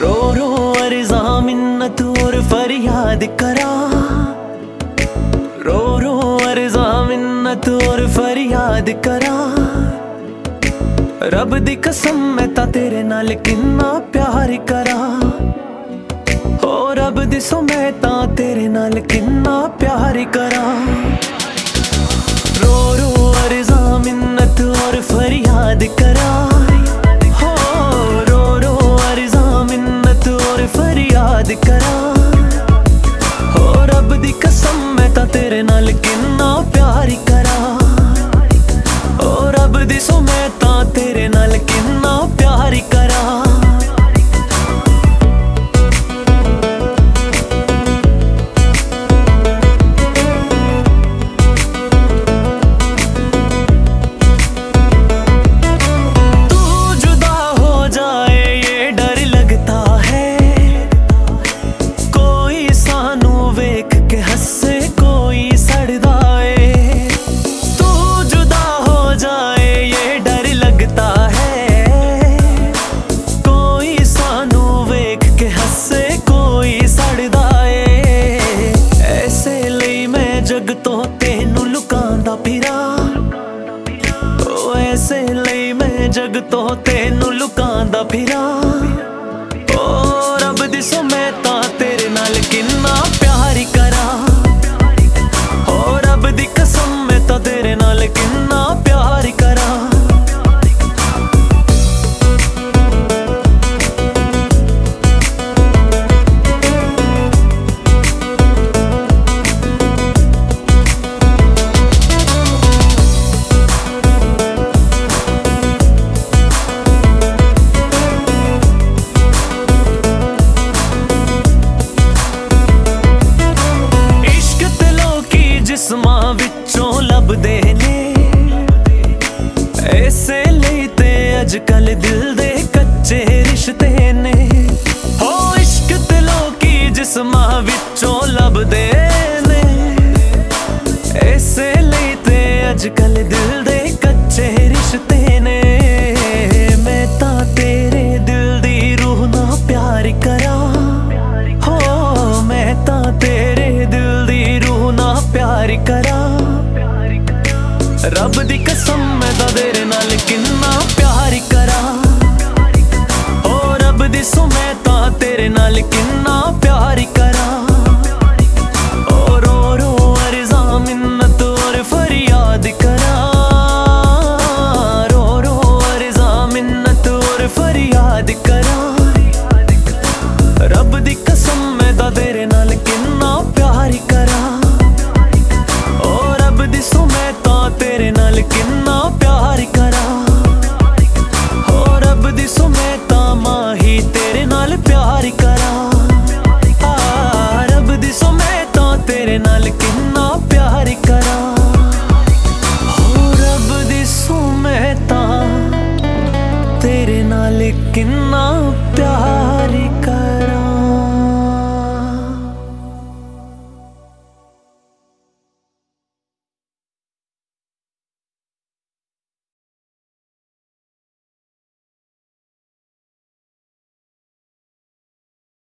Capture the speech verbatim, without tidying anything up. रो रो अर्ज़ां मिन्नत और फरियाद करा, रो रो अर्ज़ां मिन्नत और फरियाद करा। रब दी कसम मैं ता तेरे नाल किन्ना प्यार करा, हो रब दी सो मैं ता तेरे नाल किन्ना प्यार करा। रो रो अर्ज़ां मिन्नत और फरियाद करा, फरियाद करा। हो रब दी कसम मैं ता तेरे नाल किन्ना प्यार करा, हो रब दी सो मैं ता तेरे नाल किन्ना प्यार करा। जग तो तेनू लुकांदा फिरा, ओ रब दी सो मैं ता तेरे नाल किन्ना प्यार करा, ओ रब दी कसम मैं ता तेरे नाल किन्ना प्यार करा। जिस्मां विच्चों लभदे ने ऐसे लेते अजकल दिल दे कच्चे रिश्ते ने, हो इश्क दिलों की जिस्मां विच्चों लभदे ने ऐसे लेते अजकल दिल दे कच्चे रिश्ते ने। मैं ता तेरे दिल दी रूह ना प्यार करा, हो मैं ता तेरे दिल दी रूह ना प्यार करा। रब दी कसम मैं ता तेरे नाल किन्ना प्यार करा, ओ रब दी सो मैं ता तेरे नाल किन्ना प्यार करा। ओ रो रो अर्ज़ां मिन्नत और फरियाद करा, रो रो अर्ज़ां मिन्नत और फरियाद करा। रब दी कसम मैं ता तेरे नाल किन्ना प्यार करा, ओ रब दी सो मैं ता तेरे नाल किन्ना।